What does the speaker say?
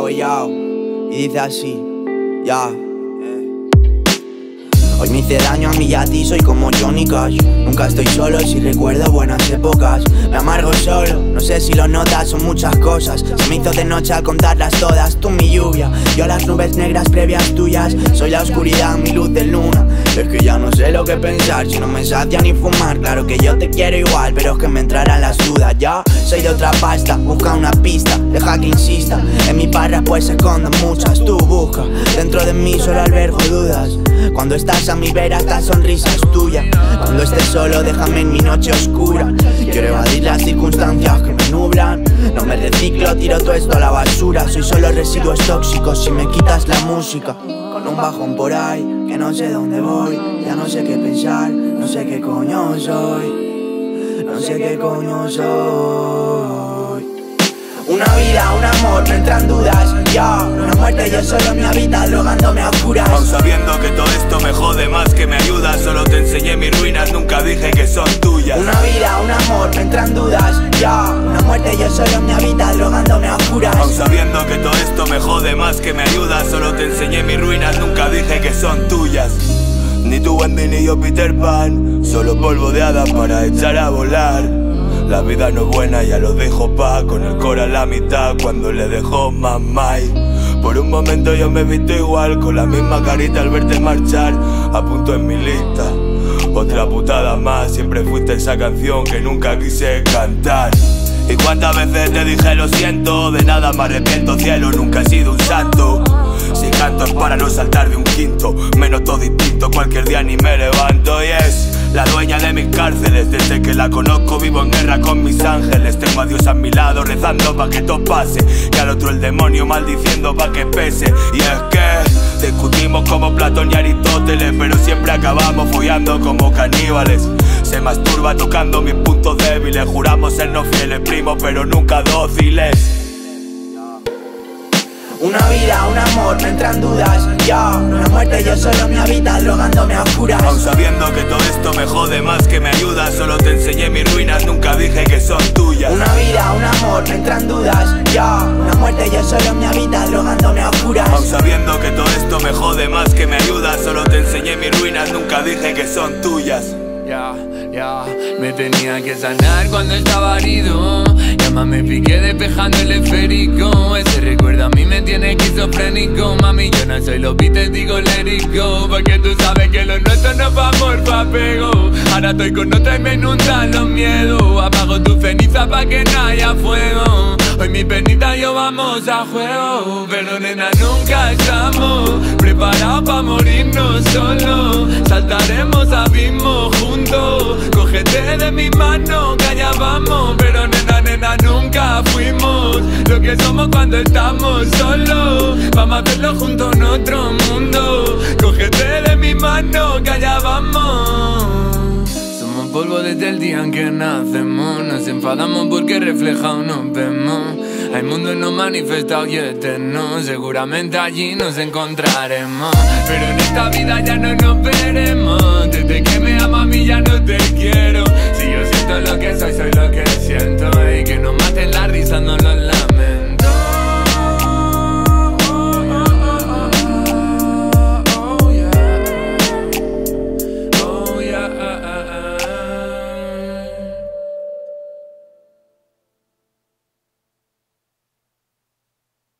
guayao. Y dice así, ya. Hoy me hice daño a mí y a ti, soy como Johnny Cash. Nunca estoy solo y si recuerdo buenas épocas. Me amargo solo, no sé si lo notas, son muchas cosas. Se me hizo de noche al contarlas todas. Tú mi lluvia, yo las nubes negras previas tuyas. Soy la oscuridad, mi luz de luna. Es que ya no sé lo que pensar, si no me sacia ni fumar. Claro que yo te quiero igual, pero es que me entrarán las dudas, ya. Soy de otra pasta, busca una pista, deja que insista. En mi parra pues se esconden muchas, tú busca. Dentro de mí solo albergo dudas. Cuando estás a mi vera, esta sonrisa es tuya. Cuando estés solo, déjame en mi noche oscura. Quiero evadir las circunstancias que me nublan. No me reciclo, tiro todo esto a la basura. Soy solo residuos tóxicos si me quitas la música. Con un bajón por ahí, que no sé dónde voy. Ya no sé qué pensar, no sé qué coño soy. No sé qué coño soy. Una vida, un amor, no entran dudas. Ya, una muerte, yo solo en mi hábitat, drogándome a oscuras. Aun sabiendo que todo esto me jode más que me ayuda. Solo te enseñé mis ruinas, nunca dije que son tuyas. Una vida, un amor, no entran dudas. Ya, una muerte, yo solo en mi hábitat, drogándome a oscuras. Aun sabiendo que todo esto me jode más que me ayuda. Solo te enseñé mis ruinas, nunca dije que son tuyas. Ni tú Wendy ni yo Peter Pan, solo polvo de hadas para echar a volar. La vida no es buena, ya lo dijo pa, con el cora a la mitad cuando le dejó mamá. Por un momento yo me he visto igual, con la misma carita al verte marchar. Apunto en mi lista, otra putada más, siempre fuiste esa canción que nunca quise cantar. Y cuántas veces te dije lo siento, de nada me arrepiento cielo, nunca he sido un santo. Si canto es para no saltar de un quinto, me noto distinto, cualquier día ni me levanto y es... la dueña de mis cárceles, desde que la conozco vivo en guerra con mis ángeles. Tengo a Dios a mi lado rezando pa' que todo pase, y al otro el demonio maldiciendo pa' que pese. Y es que discutimos como Platón y Aristóteles, pero siempre acabamos follando como caníbales. Se masturba tocando mis puntos débiles, juramos sernos fieles primos pero nunca dóciles. Una vida, un amor, no entran dudas. Ya, una muerte, yo solo en mi hábitat, drogándome a oscuras. Aun sabiendo que todo esto me jode más que me ayuda. Solo te enseñé mis ruinas, nunca dije que son tuyas. Una vida, un amor, no entran dudas. Ya, una muerte, yo solo en mi hábitat, drogándome a oscuras. Aun sabiendo que todo esto me jode más que me ayuda. Solo te enseñé mis ruinas, nunca dije que son tuyas. Ya, ya, me tenía que sanar cuando estaba herido. Ya más me piqué despejando el esférico. Ese recuerdo a mí me tiene esquizofrénico. Mami, yo no soy los beats, digo let it go. Porque tú sabes que lo nuestro no fue amor, fue apego. Ahora estoy con otra y me inundan los miedos. Apago tus cenizas pa' que no haya fuego. Hoy mi penita y yo vamos a juego. Pero nena, nunca estamos preparados pa' morirnos solos. Saltaremos abismos juntos. Cógete de mi mano, que allá vamos. Pero nena, nena, nunca fuimos lo que somos cuando estamos solos. Vamos a hacerlo juntos en otro mundo. Cógete de mi mano, que allá vamos. Somos polvo desde el día en que nacemos. Nos enfadamos porque reflejado nos vemos. Hay mundo no manifestado y eterno. Seguramente allí nos encontraremos. Pero en esta vida ya no nos veremos. Desde que me amas a mí ya no te quiero.